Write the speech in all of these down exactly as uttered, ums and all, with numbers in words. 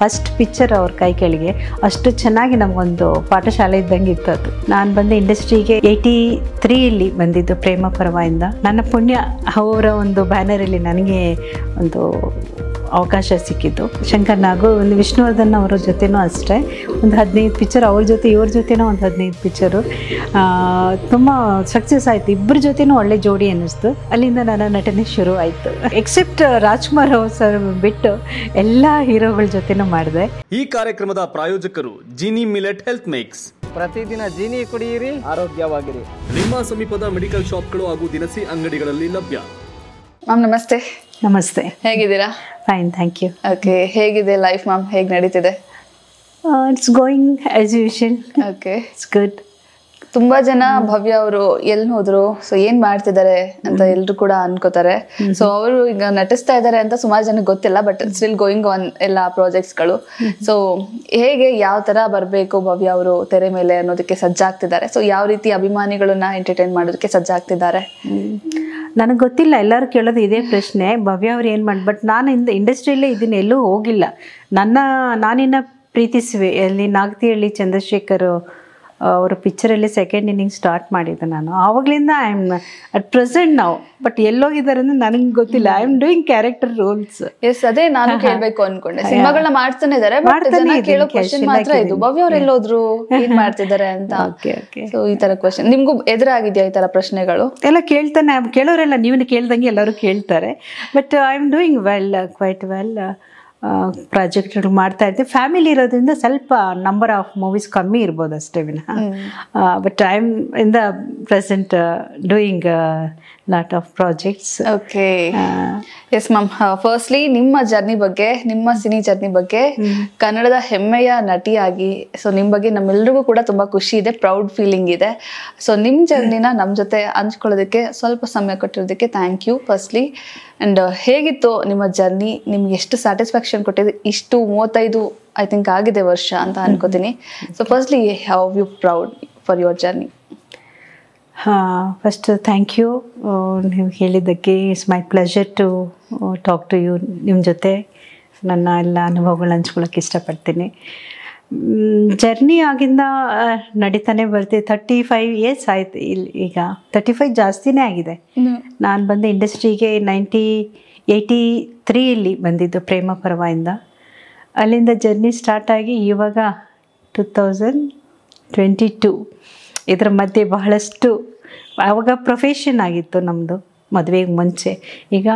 First picture ಅವರ ಕೈ ಕೆಳಗೆ ಅಷ್ಟು ಚೆನ್ನಾಗಿ ನಮಗೊಂದು ಪಾಠಶಾಲೆ ಇದ್ದಂಗೆ ಇತ್ತು ಅದು. ನಾನು ಬಂದ ಇಂಡಸ್ಟ್ರಿಗೆ ಏಯ್ಟಿ ತ್ರೀಯಲ್ಲಿ ಬಂದಿದ್ದು ಪ್ರೇಮ ಪರವಾಯಿಂದ. ನನ್ನ ಪುಣ್ಯ ಅವರ ಒಂದು ಬ್ಯಾನರಲ್ಲಿ ನನಗೆ ಒಂದು ಅವಕಾಶ ಸಿಕ್ಕಿದ್ದು. ಶಂಕರ್ ನಾಗು ಒಂದು ವಿಷ್ಣುವರ್ಧನ್ ಅವರ ಜೊತೆನೂ ಅಷ್ಟೇ ಒಂದು ಹದಿನೈದು ಪಿಕ್ಚರ್ ಅವ್ರ ಜೊತೆ ಇವ್ರ ಜೊತೆನೂ ಒಂದು ಹದಿನೈದು ಪಿಕ್ಚರು ತುಂಬ ಸಕ್ಸಸ್ ಆಯಿತು. ಇಬ್ಬರ ಜೊತೆನೂ ಒಳ್ಳೆ ಜೋಡಿ ಅನ್ನಿಸ್ತು. ಅಲ್ಲಿಂದ ನನ್ನ ನಟನೆ ಶುರು ಆಯಿತು. ಎಕ್ಸೆಪ್ಟ್ ರಾಜ್ಕುಮಾರ್ ಸರ್ ಬಿಟ್ಟು ಎಲ್ಲ ಹೀರೋಗಳ ಜೊತೆನೂ ಮಾಡಿದೆ. ಈ ಕಾರ್ಯಕ್ರಮದ ಪ್ರಾಯೋಜಕರು ಜಿನಿ ಮಿಲೆಟ್ ಹೆಲ್ತ್ ಮೇಕ್ಸ್. ಪ್ರತಿದಿನ ಜೀನಿ ಕುಡಿಯಿರಿ, ಆರೋಗ್ಯವಾಗಿರಿ. ನಿಮ್ಮ ಸಮೀಪದ ಮೆಡಿಕಲ್ ಶಾಪ್ಗಳು ಹಾಗೂ ದಿನಸಿ ಅಂಗಡಿಗಳಲ್ಲಿ ಲಭ್ಯ. ಮ್ಯಾಮ್ ನಮಸ್ತೆ. ನಮಸ್ತೆ, ಹೇಗಿದ್ದೀರಾ? Fine, thank you. ಓಕೆ, ಹೇಗಿದೆ ಲೈಫ್ ಮ್ಯಾಮ್, ಹೇಗೆ ನಡೀತಿದೆ? It's going as usual. Okay, it's good. ತುಂಬ ಜನ ಭವ್ಯ ಅವರು ಎಲ್ಲಿ ಹೋದ್ರು, ಸೊ ಏನು ಮಾಡ್ತಿದ್ದಾರೆ ಅಂತ ಎಲ್ಲರೂ ಕೂಡ ಅನ್ಕೋತಾರೆ. ಸೊ ಅವರು ಈಗ ನಟಿಸ್ತಾ ಇದ್ದಾರೆ ಅಂತ ಸುಮಾರು ಜನಕ್ಕೆ ಗೊತ್ತಿಲ್ಲ, ಬಟ್ ಸ್ಟಿಲ್ ಗೋಯಿಂಗ್ ಆನ್ ಎಲ್ಲ ಪ್ರಾಜೆಕ್ಟ್ಸ್ಗಳು. ಸೊ ಹೇಗೆ ಯಾವ ಥರ ಬರಬೇಕು ಭವ್ಯ ಅವರು ತೆರೆ ಮೇಲೆ ಅನ್ನೋದಕ್ಕೆ ಸಜ್ಜಾಗ್ತಿದ್ದಾರೆ, ಸೊ ಯಾವ ರೀತಿ ಅಭಿಮಾನಿಗಳನ್ನ ಎಂಟರ್ಟೈನ್ ಮಾಡೋದಕ್ಕೆ ಸಜ್ಜಾಗ್ತಿದ್ದಾರೆ? ನನಗೆ ಗೊತ್ತಿಲ್ಲ, ಎಲ್ಲರೂ ಕೇಳೋದು ಇದೇ ಪ್ರಶ್ನೆ, ಭವ್ಯ ಅವ್ರು ಏನು ಮಾಡಿ. ಬಟ್ ನಾನು ಇಂದ ಇಂಡಸ್ಟ್ರಿಯಲ್ಲೇ ಇದ್ದೀನಿ, ಎಲ್ಲೂ ಹೋಗಿಲ್ಲ. ನನ್ನ ನಾನಿನ್ನ ಪ್ರೀತಿಸುವೆ ಅಲ್ಲಿ ನಾಗತಿಹಳ್ಳಿ ಚಂದ್ರಶೇಖರ್ ಅವರ ಪಿಕ್ಚರಲ್ಲಿ ಸೆಕೆಂಡ್ ಇನ್ನಿಂಗ್ ಸ್ಟಾರ್ಟ್ ಮಾಡಿದ್ದೆ ನಾನು. ಆವಾಗಲಿಂದ ಐ ಆಮ್ ಅಟ್ ಪ್ರೆಸೆಂಟ್ ನಾವು, ಬಟ್ ಎಲ್ಲೋಗಿದ್ದಾರೆ ಅಂದ್ರೆ ನನಗೆ ಗೊತ್ತಿಲ್ಲ. I am doing character roles. Yes, ಅದೇ ನಾನು ಕೇಳಬೇಕು ಅನ್ಕೊಂಡೆ. ಸಿನಿಮಾಗಳನ್ನ ಮಾಡ್ತಾನೆ ಇದ್ದಾರೆ, ಬಟ್ ಜನ ಕೇಳೋ ಕ್ವೆಶ್ಚನ್ ಮಾತ್ರ ಇದು, ಭವ್ಯ ಅವರು ಎಲ್ಲೋದ್ರು, ಏನು ಮಾಡ್ತಿದ್ದಾರೆ ಅಂತ. ಓಕೆ ಓಕೆ, ಸೊ ಈ ತರ ಕ್ವೆಶ್ಚನ್ ನಿಮಗೂ ಎದುರಾಗಿದೆಯಾ? ಈ ತರ ಪ್ರಶ್ನೆಗಳು ಎಲ್ಲ ಕೇಳ್ತಾನೆ ಕೇಳೋರೆಲ್ಲ, ನೀವು ಕೇಳ್ದಂಗೆ ಎಲ್ಲರೂ ಕೇಳ್ತಾರೆ. But I am doing well, quite well. ಪ್ರಾಜೆಕ್ಟ್ಗಳು ಮಾಡ್ತಾ ಇರ್ತೀವಿ. ಫ್ಯಾಮಿಲಿ ಇರೋದ್ರಿಂದ ಸ್ವಲ್ಪ ನಂಬರ್ ಆಫ್ ಮೂವೀಸ್ ಕಮ್ಮಿ ಇರ್ಬೋದು ಅಷ್ಟೇ ವಿನಃ, but I am in the present doing lot of projects. Okay, yes ma'am. Firstly ನಿಮ್ಮ ಜರ್ನಿ ಬಗ್ಗೆ, ನಿಮ್ಮ ಸಿನಿ ಜರ್ನಿ ಬಗ್ಗೆ, ಕನ್ನಡದ ಹೆಮ್ಮೆಯ ನಟಿಯಾಗಿ, ಸೊ ನಿಮ್ಮ ಬಗ್ಗೆ ನಮ್ಮೆಲ್ರಿಗೂ ಕೂಡ ತುಂಬ ಖುಷಿ ಇದೆ, ಪ್ರೌಡ್ ಫೀಲಿಂಗ್ ಇದೆ. ಸೊ ನಿಮ್ಮ ಜರ್ನಿನ ನಮ್ಮ ಜೊತೆ ಹಂಚ್ಕೊಳ್ಳೋದಕ್ಕೆ, ಸ್ವಲ್ಪ ಸಮಯ ಕೊಟ್ಟಿರೋದಕ್ಕೆ ಥ್ಯಾಂಕ್ ಯು ಫಸ್ಟ್ಲಿ. ಆ್ಯಂಡ್ ಹೇಗಿತ್ತು ನಿಮ್ಮ ಜರ್ನಿ, ನಿಮ್ಗೆ ಎಷ್ಟು ಸ್ಯಾಟಿಸ್ಫ್ಯಾಕ್ಷನ್ ಕೊಟ್ಟಿದ್ದು? ಇಷ್ಟು ಮೂವತ್ತೈದು ಐ ಥಿಂಕ್ ಆಗಿದೆ ವರ್ಷ ಅಂತ ಅನ್ಕೋತೀನಿ. So firstly how you proud for your journey? ಹಾಂ, ಫಸ್ಟ್ ಥ್ಯಾಂಕ್ ಯು ನೀವು ಹೇಳಿದ್ದಕ್ಕೆ. It's my pleasure to talk to you. ನಿಮ್ಮ ಜೊತೆ ನನ್ನ ಎಲ್ಲ ಅನುಭವಗಳನ್ನ ಹಂಚ್ಕೊಳ್ಳೋಕ್ಕೆ ಇಷ್ಟಪಡ್ತೀನಿ. ಜರ್ನಿ ಆಗಿಂದ ನಡೀತಾನೆ ಬರ್ತೀವಿ. ತರ್ಟಿ ಫೈವ್ ಇಯರ್ಸ್ ಆಯಿತು ಇಲ್ಲಿ, ಈಗ ತರ್ಟಿ ಫೈವ್ ಜಾಸ್ತಿನೇ ಆಗಿದೆ. ನಾನು ಬಂದ ಇಂಡಸ್ಟ್ರಿಗೆ ನೈಂಟಿ ಏಯ್ಟಿ ತ್ರೀಯಲ್ಲಿ ಬಂದಿದ್ದು ಪ್ರೇಮ ಪರವಾಯಿಂದ. ಅಲ್ಲಿಂದ ಜರ್ನಿ ಸ್ಟಾರ್ಟ್ ಆಗಿ ಇವಾಗ ಟು ತೌಸಂಡ್ ಟ್ವೆಂಟಿ ಟೂ ಇದರ ಮಧ್ಯೆ ಬಹಳಷ್ಟು. ಆವಾಗ ಪ್ರೊಫೆಷನ್ ಆಗಿತ್ತು ನಮ್ಮದು ಮದುವೆಗೆ ಮುಂಚೆ, ಈಗ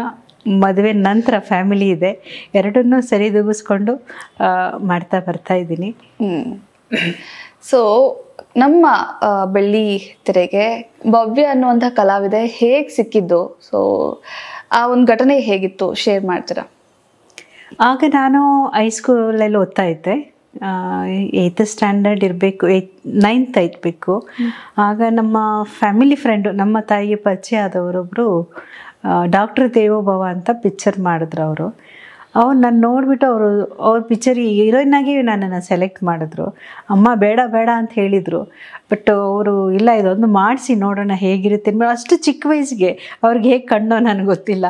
ಮದುವೆ ನಂತರ ಫ್ಯಾಮಿಲಿ ಇದೆ. ಎರಡನ್ನೂ ಸರಿದೂಗಿಸ್ಕೊಂಡು ಮಾಡ್ತಾ ಬರ್ತಾ ಇದ್ದೀನಿ. ಸೊ ನಮ್ಮ ಬೆಳ್ಳಿ ತೆರೆಗೆ ಭವ್ಯ ಅನ್ನುವಂಥ ಕಲಾವಿದೆ ಹೇಗೆ ಸಿಕ್ಕಿದ್ದು? ಸೊ ಆ ಒಂದು ಘಟನೆ ಹೇಗಿತ್ತು, ಶೇರ್ ಮಾಡ್ತೀರಾ? ಆಗ ನಾನು ಹೈಸ್ಕೂಲಲ್ಲಿ ಓದ್ತಾ ಇದ್ದೆ. ಏಯ್ತ್ ಸ್ಟ್ಯಾಂಡರ್ಡ್ ಇರಬೇಕು, ಏಯ್ತ್ ನೈನ್ತ್ ಐತಬೇಕು. ಆಗ ನಮ್ಮ ಫ್ಯಾಮಿಲಿ ಫ್ರೆಂಡು, ನಮ್ಮ ತಾಯಿಗೆ ಪರಿಚಯ ಆದವರೊಬ್ಬರು ಡಾಕ್ಟ್ರ್ ದೇವೋಭವ ಅಂತ ಪಿಕ್ಚರ್ ಮಾಡಿದ್ರು. ಅವರು ಅವ್ರು ನಾನು ನೋಡಿಬಿಟ್ಟು ಅವರು ಅವ್ರ ಪಿಕ್ಚರ್ ಹೀರೋಯಿನ್ ಆಗಿ ನನ್ನನ್ನು ಸೆಲೆಕ್ಟ್ ಮಾಡಿದ್ರು. ಅಮ್ಮ ಬೇಡ ಬೇಡ ಅಂತ ಹೇಳಿದರು. ಬಟ್ ಅವರು ಇಲ್ಲ, ಇದೊಂದು ಮಾಡಿಸಿ ನೋಡೋಣ ಹೇಗಿರುತ್ತೆ. ಅಷ್ಟು ಚಿಕ್ಕ ವಯಸ್ಸಿಗೆ ಅವ್ರಿಗೆ ಹೇಗೆ ಕಣ್ಣೋ ನನಗೆ ಗೊತ್ತಿಲ್ಲ.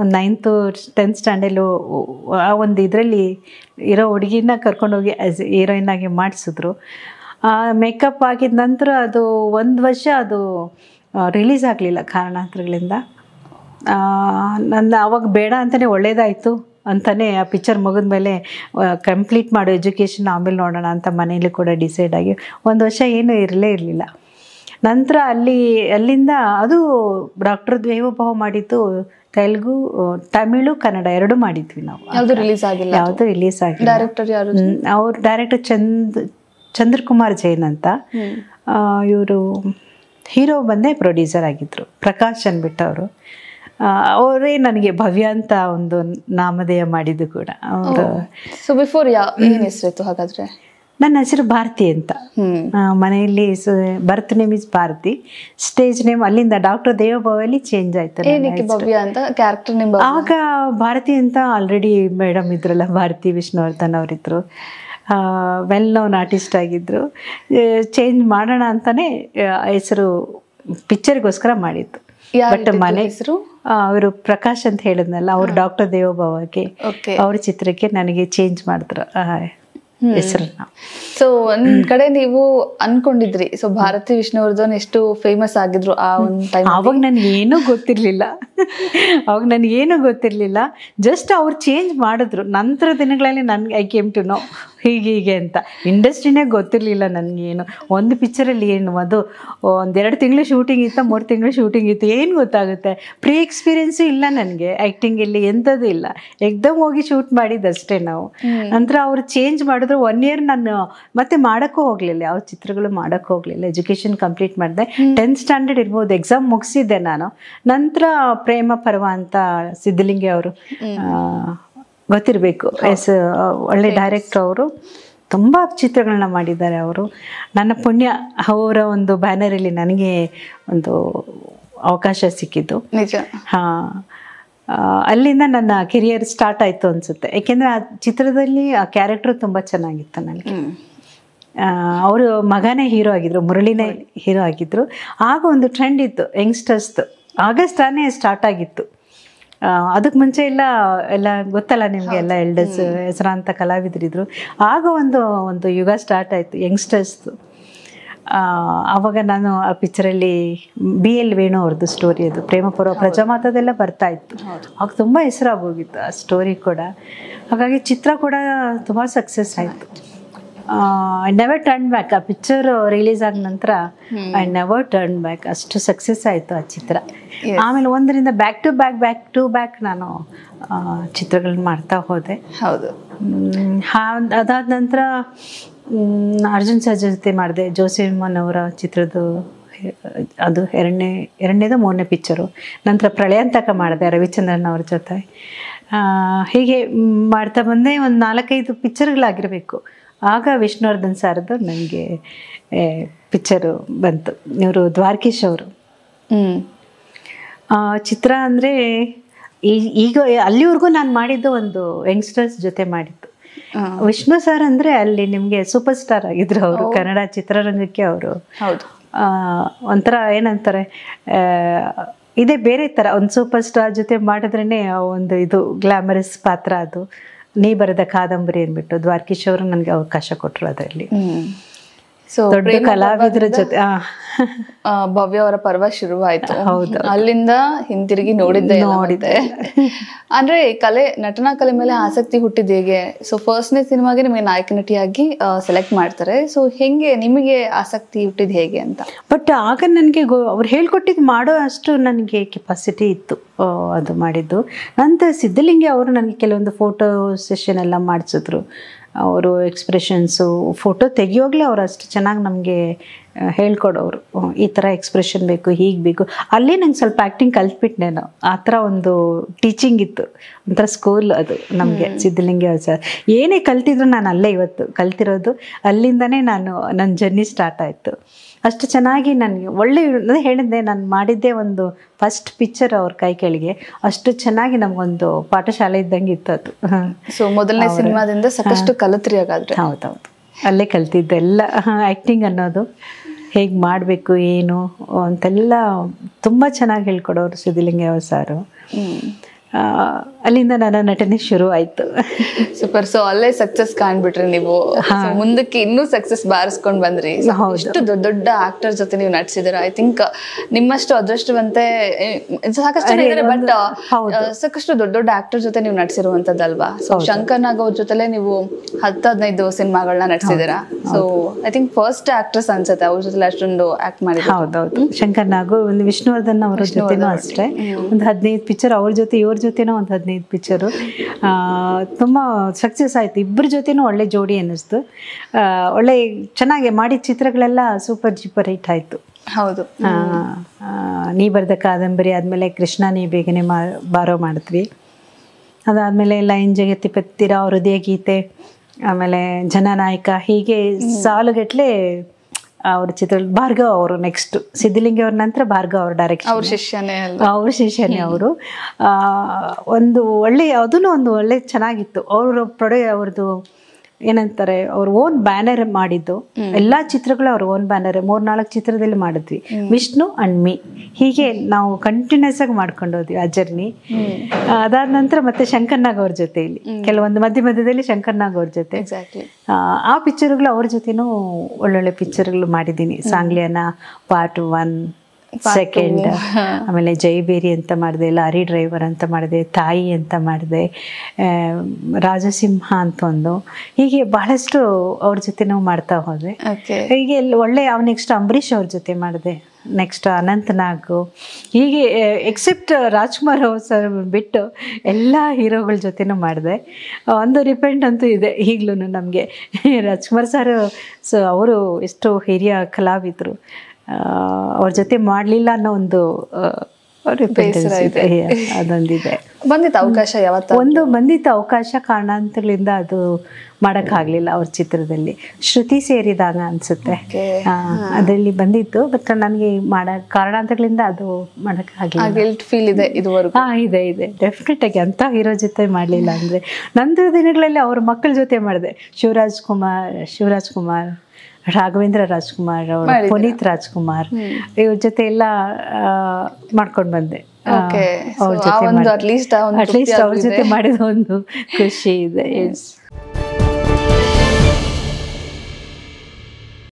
ಒಂದು ನೈನ್ತು ಟೆಂತ್ ಸ್ಟ್ಯಾಂಡರ್ಡು ಆ ಒಂದು ಇದರಲ್ಲಿ ಇರೋ ಹುಡುಗಿನ ಕರ್ಕೊಂಡೋಗಿ ಆ್ಯಸ್ ಹೀರೋಯಿನ್ನಾಗಿ ಮಾಡಿಸಿದ್ರು. ಮೇಕಪ್ ಆಗಿದ ನಂತರ ಅದು ಒಂದು ವರ್ಷ ಅದು ರಿಲೀಸ್ ಆಗಲಿಲ್ಲ ಕಾರಣಾಂತರಗಳಿಂದ. ನನ್ನ ಆವಾಗ ಬೇಡ ಅಂತಲೇ, ಒಳ್ಳೆಯದಾಯಿತು ಅಂತಲೇ ಆ ಪಿಕ್ಚರ್ ಮುಗಿದ ಮೇಲೆ ಕಂಪ್ಲೀಟ್ ಮಾಡೋ ಎಜುಕೇಷನ್ ಆಮೇಲೆ ನೋಡೋಣ ಅಂತ ಮನೇಲಿ ಕೂಡ ಡಿಸೈಡ್ ಆಗಿ ಒಂದು ವರ್ಷ ಏನೂ ಇರಲೇ ಇರಲಿಲ್ಲ. ನಂತರ ಅಲ್ಲಿ ಅಲ್ಲಿಂದ ಅದು ಡಾಕ್ಟರ್ ದೇವೋಭವ ಮಾಡಿದ್ದು ತೆಲುಗು ತಮಿಳು ಕನ್ನಡ ಎರಡೂ ಮಾಡಿದ್ವಿ ನಾವು. ಯಾವುದು ರಿಲೀಸ್ ಆಗಿಲ್ಲ, ಯಾವುದು ರಿಲೀಸ್ ಆಗಿಲ್ಲ. ಡೈರೆಕ್ಟರ್ ಯಾರು? ಅವ್ರು ಡೈರೆಕ್ಟರ್ ಚಂದ್ರ ಚಂದ್ರಕುಮಾರ್ ಜೈನ್ ಅಂತ. ಇವರು ಹೀರೋ ಬಂದೇ ಪ್ರೊಡ್ಯೂಸರ್ ಆಗಿದ್ದರು, ಪ್ರಕಾಶ್ ಅಂದ್ಬಿಟ್ಟು ಅವರು. ಅವರೇ ನನಗೆ ಭವ್ಯ ಅಂತ ಒಂದು ನಾಮಧೇಯ ಮಾಡಿದ್ದು ಕೂಡ. ಅವರು ಸೊ ಬಿಫೋರ್ ಏನು ಹೆಸರಿತ್ತು ಹಾಗಾದರೆ? ನನ್ನ ಹೆಸರು ಭಾರತಿ ಅಂತ. ಮನೆಯಲ್ಲಿ birth name is Bharati, stage name ಅಲ್ಲಿಂದ ಡಾಕ್ಟರ್ ದೇವಭಾವಲ್ಲಿ ಚೇಂಜ್ ಆಯ್ತು. ಆಗ ಭಾರತಿ ಅಂತ ಆಲ್ರೆಡಿ ಮೇಡಮ್ ಇದ್ರಲ್ಲ, ಭಾರತಿ ವಿಷ್ಣುವರ್ಧನ್ ಅವರಿದ್ರು, ವೆಲ್ ನೋನ್ ಆರ್ಟಿಸ್ಟ್ ಆಗಿದ್ರು. ಚೇಂಜ್ ಮಾಡೋಣ ಅಂತಾನೆ ಹೆಸರು ಪಿಕ್ಚರ್ಗೋಸ್ಕರ ಮಾಡಿತ್ತು. ಬಟ್ ಮನೆ ಹೆಸರು ಅವರು ಪ್ರಕಾಶ್ ಅಂತ ಹೇಳಿದ್ನಲ್ಲ, ಅವ್ರ ಡಾಕ್ಟರ್ ದೇವೋಭವಕ್ಕೆ ಅವ್ರ ಚಿತ್ರಕ್ಕೆ ನನಗೆ ಚೇಂಜ್ ಮಾಡಿದ್ರು ಹೆಸರನ್ನ. ಸೊ ಒಂದ್ ಕಡೆ ನೀವು ಅನ್ಕೊಂಡಿದ್ರಿ, ಸೊ ಭಾರತಿ ವಿಷ್ಣುವರ್ಧನ್ ಎಷ್ಟು ಫೇಮಸ್ ಆಗಿದ್ರು ಆ ಒಂದು ಟೈಮ್? ಅವಾಗ ನನ್ಗೆ ಏನೂ ಗೊತ್ತಿರ್ಲಿಲ್ಲ, ಅವಾಗ ನನ್ಗೇನು ಗೊತ್ತಿರ್ಲಿಲ್ಲ. ಜಸ್ಟ್ ಅವ್ರು ಚೇಂಜ್ ಮಾಡಿದ್ರು ನಂತರ ದಿನಗಳಲ್ಲಿ ನನ್ಗೆ ಐ ಕೇಮ್ ಟು ನೋ ಹೀಗೆ ಹೀಗೆ ಅಂತ. ಇಂಡಸ್ಟ್ರಿನೇ ಗೊತ್ತಿರಲಿಲ್ಲ ನನಗೇನು. ಒಂದು ಪಿಕ್ಚರಲ್ಲಿ ಏನು ಅದು ಒಂದೆರಡು ತಿಂಗಳು ಶೂಟಿಂಗ್ ಇತ್ತು, ಮೂರು ತಿಂಗಳು ಶೂಟಿಂಗ್ ಇತ್ತು, ಏನು ಗೊತ್ತಾಗುತ್ತೆ? ಪ್ರೀ ಎಕ್ಸ್ಪೀರಿಯೆನ್ಸು ಇಲ್ಲ ನನಗೆ ಆ್ಯಕ್ಟಿಂಗಲ್ಲಿ, ಎಂಥದ್ದು ಇಲ್ಲ. ಎಕ್ದಮ್ ಹೋಗಿ ಶೂಟ್ ಮಾಡಿದ್ದಷ್ಟೇ ನಾವು. ನಂತರ ಅವರು ಚೇಂಜ್ ಮಾಡಿದ್ರು. ಒನ್ ಇಯರ್ ನಾನು ಮತ್ತೆ ಮಾಡೋಕ್ಕೂ ಹೋಗಲಿಲ್ಲ, ಯಾವ ಚಿತ್ರಗಳು ಮಾಡೋಕ್ಕೆ ಹೋಗಲಿಲ್ಲ. ಎಜುಕೇಷನ್ ಕಂಪ್ಲೀಟ್ ಮಾಡಿದೆ, ಟೆಂತ್ ಸ್ಟ್ಯಾಂಡರ್ಡ್ ಇರ್ಬೋದು ಎಕ್ಸಾಮ್ ಮುಗಿಸಿದ್ದೆ ನಾನು. ನಂತರ ಪ್ರೇಮ ಪರ್ವ ಅಂತ ಸಿದ್ಧಲಿಂಗಿ ಅವರು, ಗೊತ್ತಿರಬೇಕು, ಎಸ್ ಒಳ್ಳೆ ಡೈರೆಕ್ಟರ್ ಅವರು, ತುಂಬ ಚಿತ್ರಗಳನ್ನ ಮಾಡಿದ್ದಾರೆ ಅವರು. ನನ್ನ ಪುಣ್ಯ, ಅವರ ಒಂದು ಬ್ಯಾನರಲ್ಲಿ ನನಗೆ ಒಂದು ಅವಕಾಶ ಸಿಕ್ಕಿದ್ದು. ನಿಜ. ಹಾಂ, ಅಲ್ಲಿಂದ ನನ್ನ ಕೆರಿಯರ್ ಸ್ಟಾರ್ಟ್ ಆಯಿತು ಅನಿಸುತ್ತೆ. ಏಕೆಂದರೆ ಆ ಚಿತ್ರದಲ್ಲಿ ಆ ಕ್ಯಾರೆಕ್ಟರ್ ತುಂಬ ಚೆನ್ನಾಗಿತ್ತು ನನಗೆ. ಅವರು ಮಗನೇ ಹೀರೋ ಆಗಿದ್ದರು, ಮುರಳಿನೇ ಹೀರೋ ಆಗಿದ್ದರು. ಆಗ ಒಂದು ಟ್ರೆಂಡ್ ಇತ್ತು ಯಂಗ್ಸ್ಟರ್ಸ್ದು, ಆಗಸ್ಟ್ ತಾನೇ ಸ್ಟಾರ್ಟ್ ಆಗಿತ್ತು. ಅದಕ್ಕೆ ಮುಂಚೆ ಎಲ್ಲ ಎಲ್ಲ ಗೊತ್ತಲ್ಲ ನಿಮಗೆ, ಎಲ್ಲ ಎಲ್ಡರ್ಸ್ ಹೆಸರಾಂತ ಕಲಾವಿದರಿದ್ದರು. ಆಗ ಒಂದು ಒಂದು ಯುಗ ಸ್ಟಾರ್ಟ್ ಆಯಿತು ಯಂಗ್ಸ್ಟರ್ಸ್ದು. ಆವಾಗ ನಾನು ಆ ಪಿಕ್ಚರಲ್ಲಿ ಬಿ ಎಲ್ ವೇಣು ಅವ್ರದ್ದು ಸ್ಟೋರಿ, ಅದು ಪ್ರೇಮಪೂರ್ವ ಪ್ರಜಾಮಾತದೆಲ್ಲ ಬರ್ತಾಯಿತ್ತು. ಆಗ ತುಂಬ ಹೆಸರಾಗೋಗಿತ್ತು ಆ ಸ್ಟೋರಿ ಕೂಡ. ಹಾಗಾಗಿ ಚಿತ್ರ ಕೂಡ ತುಂಬ ಸಕ್ಸಸ್ ಆಯಿತು. I never turn back. ಆ ಪಿಕ್ಚರ್ ರಿಲೀಸ್ ಆದ ನಂತರ ಐ ನೆವರ್ ಟರ್ನ್ ಬ್ಯಾಕ್, ಅಷ್ಟು ಸಕ್ಸಸ್ ಆಯಿತು ಆ ಚಿತ್ರ. ಆಮೇಲೆ ಒಂದರಿಂದ back to back back to back ನಾನು ಚಿತ್ರಗಳನ್ನ ಮಾಡ್ತಾ ಹೋದೆ. ಹೌದು. ಅದಾದ ನಂತರ ಅರ್ಜುನ್ ಸರ್ ಜೊತೆ ಮಾಡಿದೆ, ಜೋಸೆಫ್ಮನ್ ಅವರ ಚಿತ್ರದ್ದು, ಅದು ಎರಡನೇ ಎರಡನೇದು ಮೂರನೇ ಪಿಕ್ಚರು. ನಂತರ ಪ್ರಳಯಾಂತಕ ಮಾಡಿದೆ ರವಿಚಂದ್ರನ್ ಅವ್ರ ಜೊತೆ. ಹೀಗೆ ಮಾಡ್ತಾ ಬಂದೆ. ಒಂದು ನಾಲ್ಕೈದು ಪಿಕ್ಚರ್ಗಳಾಗಿರಬೇಕು. ಆಗ ವಿಷ್ಣುವರ್ಧನ್ ಸಾರದು ನನಗೆ ಪಿಕ್ಚರು ಬಂತು. ಇವರು ದ್ವಾರಕೀಶ್ ಅವರು. ಚಿತ್ರ ಅಂದರೆ ಈಗ ಅಲ್ಲಿವರೆಗೂ ನಾನು ಮಾಡಿದ್ದು ಒಂದು ಯಂಗ್ಸ್ಟರ್ಸ್ ಜೊತೆ ಮಾಡಿದ್ದು. ವಿಷ್ಣು ಸರ್ ಅಂದರೆ ಅಲ್ಲಿ ನಿಮಗೆ ಸೂಪರ್ ಸ್ಟಾರ್ ಆಗಿದ್ರು ಅವರು, ಕನ್ನಡ ಚಿತ್ರರಂಗಕ್ಕೆ ಅವರು. ಹೌದು. ಒಂಥರ ಏನಂತಾರೆ, ಇದೇ ಬೇರೆ ಥರ. ಒಂದು ಸೂಪರ್ ಸ್ಟಾರ್ ಜೊತೆ ಮಾಡಿದ್ರೇ ಒಂದು ಇದು ಗ್ಲಾಮರಸ್ ಪಾತ್ರ. ಅದು ನೀ ಬರೆದ ಕಾದಂಬರಿ ಅಂದ್ಬಿಟ್ಟು ದ್ವಾರಕೀಶ್ ಅವರು ನನಗೆ ಅವಕಾಶ ಕೊಟ್ಟರು ಅದರಲ್ಲಿ. ಸೊ ದೊಡ್ಡ ಕಲಾವಿದರ ಜೊತೆ ಭವ್ಯ ಅವರ ಪರ್ವ ಶುರುವಾಯಿತು. ಹೌದು. ಅಲ್ಲಿಂದ ಹಿಂತಿರುಗಿ ನೋಡಿದ್ದೆ ನೋಡಿದ್ದೆ ಅಂದ್ರೆ ಕಲೆ, ನಟನಾ ಕಲೆ ಮೇಲೆ ಆಸಕ್ತಿ ಹುಟ್ಟಿದ ಹೇಗೆ? ಸೊ ಫಸ್ಟ್ನೇ ಸಿನಿಮಾಗೆ ನಿಮಗೆ ನಾಯಕ ನಟಿಯಾಗಿ ಸೆಲೆಕ್ಟ್ ಮಾಡ್ತಾರೆ. ಸೊ ಹೆಂಗೆ ನಿಮಗೆ ಆಸಕ್ತಿ ಹುಟ್ಟಿದ ಹೇಗೆ ಅಂತ? ಬಟ್ ಆಗ ನನಗೆ ಅವ್ರು ಹೇಳ್ಕೊಟ್ಟಿದ್ದು ಮಾಡೋ ಅಷ್ಟು ನನಗೆ ಕೆಪಾಸಿಟಿ ಇತ್ತು ಅದು ಮಾಡಿದ್ದು. ನಂತರ ಸಿದ್ಧಲಿಂಗಿ ಅವರು ನನಗೆ ಕೆಲವೊಂದು ಫೋಟೋ ಸೆಷನ್ ಎಲ್ಲ ಮಾಡಿಸಿದ್ರು. ಅವರು ಎಕ್ಸ್ಪ್ರೆಷನ್ಸು ಫೋಟೋ ತೆಗಿಯೋಗ್ಲೇ ಅವರು ಅಷ್ಟು ಚೆನ್ನಾಗಿ ನಮಗೆ ಹೇಳ್ಕೊಡೋರು. ಈ ಥರ ಎಕ್ಸ್ಪ್ರೆಷನ್ ಬೇಕು, ಹೀಗೆ ಬೇಕು. ಅಲ್ಲೇ ನಂಗೆ ಸ್ವಲ್ಪ ಆ್ಯಕ್ಟಿಂಗ್ ಕಲ್ತ್ಬಿಟ್ಟೆ ನಾನು. ಆ ಥರ ಒಂದು ಟೀಚಿಂಗ್ ಇತ್ತು, ಒಂಥರ ಸ್ಕೂಲ್ ಅದು ನಮಗೆ ಸಿದ್ಧಲಿಂಗಿ ಅವ್ರ ಸರ್. ಏನೇ ಕಲ್ತಿದ್ರು ನಾನು ಅಲ್ಲೇ ಇವತ್ತು ಕಲ್ತಿರೋದು. ಅಲ್ಲಿಂದನೇ ನಾನು ನನ್ನ ಜರ್ನಿ ಸ್ಟಾರ್ಟ್ ಆಯಿತು. ಅಷ್ಟು ಚೆನ್ನಾಗಿ ನನಗೆ ಒಳ್ಳೆ ಹೇಳಿದ್ದೆ ನಾನು ಮಾಡಿದ್ದೆ. ಒಂದು ಫಸ್ಟ್ ಪಿಕ್ಚರ್ ಅವ್ರ ಕೈ ಕೆಳಗೆ ಅಷ್ಟು ಚೆನ್ನಾಗಿ ನಮಗೊಂದು ಪಾಠಶಾಲೆ ಇದ್ದಂಗೆ ಇತ್ತು ಅದು. ಸೊ ಮೊದಲನೇ ಸಿನಿಮಾದಿಂದ ಸಾಕಷ್ಟು ಕಲಿತ್ರಿ ಹಾಗಾದ್ರೆ? ಹೌದೌದು, ಅಲ್ಲೇ ಕಲ್ತಿದ್ದೆ ಎಲ್ಲ. ಆ್ಯಕ್ಟಿಂಗ್ ಅನ್ನೋದು ಹೇಗೆ ಮಾಡಬೇಕು ಏನು ಅಂತೆಲ್ಲ ತುಂಬ ಚೆನ್ನಾಗಿ ಹೇಳ್ಕೊಡೋರು ಸಿದ್ಧಲಿಂಗಯ್ಯ ಸಾರು. ಅಲ್ಲಿಂದ ನನ್ನ ನಟನೆ ಶುರು ಆಯಿತು. ಸೂಪರ್. ಸೊ ಅಲ್ಲೇ ಸಕ್ಸಸ್ ಕಾಣ್ಬಿಟ್ರಿ ನೀವು. ಮುಂದಕ್ಕೆ ಇನ್ನೂ ಸಕ್ಸಸ್ ಬಾರಿಸ್ಕೊಂಡು ಬಂದ್ರಿ. ಎಷ್ಟು ದೊಡ್ಡ ದೊಡ್ಡ ಆಕ್ಟರ್ ಜೊತೆ ನೀವು ನಟಿಸಿದಿರ. ಐ ಥಿಂಕ್ ನಿಮ್ಮಷ್ಟು ಅದೃಷ್ಟವಂತೆ ಸಾಕಷ್ಟು ಇದ್ದಾರೆ. ಬಟ್ ಸಾಕಷ್ಟು ದೊಡ್ಡ ದೊಡ್ಡ ಆಕ್ಟರ್ ಜೊತೆ ನೀವು ನಟಿಸಿರುವಂಥದ್ದಲ್ವಾ? ಸೊ ಶಂಕರ್ ನಾಗ್ ಅವ್ರ ಜೊತೆಲೆ ನೀವು ಹತ್ತು ಹದಿನೈದು ಸಿನಿಮಾಗಳನ್ನ ನಟಿಸಿದಿರಾ. So I think first actress ಅನ್ಸುತ್ತೆ ಅವ್ರ ಜೊತೆ ಅಷ್ಟೊಂದು ಆಕ್ಟ್ ಮಾಡಿ. ಹೌದೌದು, ಶಂಕರ್ ನಾಗ್ ಒಂದು ವಿಷ್ಣುವರ್ಧನ್ ಅವರ ಜೊತೆನೂ ಅಷ್ಟೇ ಒಂದು ಹದಿನೈದು ಪಿಕ್ಚರ್ ಅವ್ರ ಜೊತೆ ಇವ್ರ ಜೊತೆನೂ ಒಂದು ಹದಿನೈದು ಪಿಕ್ಚರು. ತುಂಬ ಸಕ್ಸಸ್ ಆಯಿತು. ಇಬ್ಬರ ಜೊತೆನೂ ಒಳ್ಳೆ ಜೋಡಿ ಅನ್ನಿಸ್ತು. ಒಳ್ಳೆ ಚೆನ್ನಾಗಿ ಮಾಡಿದ ಚಿತ್ರಗಳೆಲ್ಲ ಸೂಪರ್ ಜಿಪರ್ ಹಿಟ್ ಆಯಿತು. ಹೌದು. ನೀ ಬರೆದ ಕಾದಂಬರಿ ಆದಮೇಲೆ ಕೃಷ್ಣ ನೀ ಬೇಗನೆ ಮಾ ಬಾರೋ ಮಾಡಿದ್ವಿ. ಅದಾದಮೇಲೆ ಲೈನ್ ಜಗತಿ ಪತ್ತಿರ, ಹೃದಯ ಗೀತೆ, ಆಮೇಲೆ ಜನನಾಯಕ, ಹೀಗೆ ಸಾಲುಗಟ್ಟಲೆ ಅವ್ರ ಚಿತ್ರ. ಭಾರ್ಗವ ಅವರು ನೆಕ್ಸ್ಟ್, ಸಿದ್ಧಲಿಂಗಿ ಅವ್ರ ನಂತರ ಭಾರ್ಗವ ಅವ್ರ ಡೈರೆಕ್ಷನ್, ಅವ್ರ ಶಿಷ್ಯನೇ ಅವ್ರ ಶಿಷ್ಯನೇ ಅವರು. ಒಂದು ಒಳ್ಳೆಯ ಅದನ್ನು ಒಂದು ಒಳ್ಳೆ ಚೆನ್ನಾಗಿತ್ತು. ಅವರು ಪ್ರೊಡೇ ಅವ್ರದ್ದು ಏನಂತಾರೆ ಅವರ ಓನ್ ಬ್ಯಾನರ್ ಮಾಡಿದ್ದು. ಎಲ್ಲಾ ಚಿತ್ರಗಳು ಅವರ ಓನ್ ಬ್ಯಾನರ್ ಮೂರ್ ನಾಲ್ಕು ಚಿತ್ರದಲ್ಲಿ ಮಾಡಿದ್ವಿ. ವಿಷ್ಣು ಅಂಡ್ ಮೀ ಹೀಗೆ ನಾವು ಕಂಟಿನ್ಯೂಸ್ ಆಗಿ ಮಾಡ್ಕೊಂಡು ಹೋದ್ವಿ ಆ ಜರ್ನಿ. ಅದಾದ ನಂತರ ಮತ್ತೆ ಶಂಕರ್ ನಾಗ್ ಅವ್ರ ಜೊತೆ ಇಲ್ಲಿ ಕೆಲವೊಂದು ಮಧ್ಯ ಮಧ್ಯದಲ್ಲಿ ಶಂಕರ್ ನಾಗ್ ಅವ್ರ ಜೊತೆ ಆ ಪಿಕ್ಚರ್ಗಳು ಅವ್ರ ಜೊತೆನೂ ಒಳ್ಳೊಳ್ಳೆ ಪಿಕ್ಚರ್ಗಳು ಮಾಡಿದ್ದೀನಿ. ಸಾಂಗ್ಲಿಯಾನ ಪಾರ್ಟ್ ಒನ್, ಸೆಕೆಂಡ್, ಆಮೇಲೆ ಜೈಬೇರಿ ಅಂತ ಮಾಡಿದೆ, ಲಾರಿ ಡ್ರೈವರ್ ಅಂತ ಮಾಡಿದೆ, ತಾಯಿ ಅಂತ ಮಾಡಿದೆ, ರಾಜಸಿಂಹ ಅಂತ ಒಂದು, ಹೀಗೆ ಬಹಳಷ್ಟು ಅವ್ರ ಜೊತೆ ನಾವು ಮಾಡ್ತಾ ಹೋದ್ವಿ. ಹೀಗೆ ಒಳ್ಳೆ ಅವ್ ನೆಕ್ಸ್ಟ್ ಅಂಬರೀಷ್ ಅವ್ರ ಜೊತೆ ಮಾಡಿದೆ, ನೆಕ್ಸ್ಟ್ ಅನಂತ್ ನಾಗ್, ಹೀಗೆ ಎಕ್ಸೆಪ್ಟ್ ರಾಜ್ಕುಮಾರ್ ಅವ್ರ ಸರ್ ಬಿಟ್ಟು ಎಲ್ಲ ಹೀರೋಗಳ ಜೊತೆನೂ ಮಾಡಿದೆ. ಒಂದು ರಿಪೆಂಟ್ ಅಂತೂ ಇದೆ ಈಗಲೂ ನಮಗೆ ರಾಜ್ಕುಮಾರ್ ಸರ್. ಸೊ ಅವರು ಎಷ್ಟು ಹಿರಿಯ ಕಲಾವಿದರು, ಅವ್ರ ಜೊತೆ ಮಾಡಲಿಲ್ಲ ಅನ್ನೋ ಒಂದು ಅದೊಂದಿದೆ. ಬಂದಿತ್ತು ಅವಕಾಶ, ಯಾವತ್ತು ಒಂದು ಬಂದಿತ್ತು ಅವಕಾಶ, ಕಾರಣಾಂತರಗಳಿಂದ ಅದು ಮಾಡೋಕ್ಕಾಗಲಿಲ್ಲ. ಅವ್ರ ಚಿತ್ರದಲ್ಲಿ ಶ್ರುತಿ ಸೇರಿದಾಗ ಅನಿಸುತ್ತೆ ಅದರಲ್ಲಿ ಬಂದಿತ್ತು, ಬಟ್ ನನಗೆ ಮಾಡೋ ಕಾರಣಾಂತರಗಳಿಂದ ಅದು ಮಾಡೋಕ್ಕಾಗಲಿಲ್ಲ. ಗಿಲ್ಟ್ ಫೀಲ್ ಇದೆ ಇದುವರೆಗೂ. ಹಾಂ, ಇದೆ ಇದೆ ಡೆಫಿನೆಟ್ ಆಗಿ. ಅಂಥ ಹೀರೋ ಜೊತೆ ಮಾಡಲಿಲ್ಲ ಅಂದರೆ ನಂತರ ದಿನಗಳಲ್ಲಿ ಅವ್ರ ಮಕ್ಕಳ ಜೊತೆ ಮಾಡಿದೆ. ಶಿವರಾಜ್ ಕುಮಾರ್ ಶಿವರಾಜ್ ಕುಮಾರ್ ರಾಘವೇಂದ್ರ ರಾಜ್ಕುಮಾರ್ ಅವರು, ಪುನೀತ್ ರಾಜ್ಕುಮಾರ್ ಇವ್ರ ಜೊತೆ ಎಲ್ಲ ಮಾಡ್ಕೊಂಡು ಬಂದೆ. ಅವ್ರ ಜೊತೆ ಮಾಡಿದ ಒಂದು ಖುಷಿ ಇದೆ.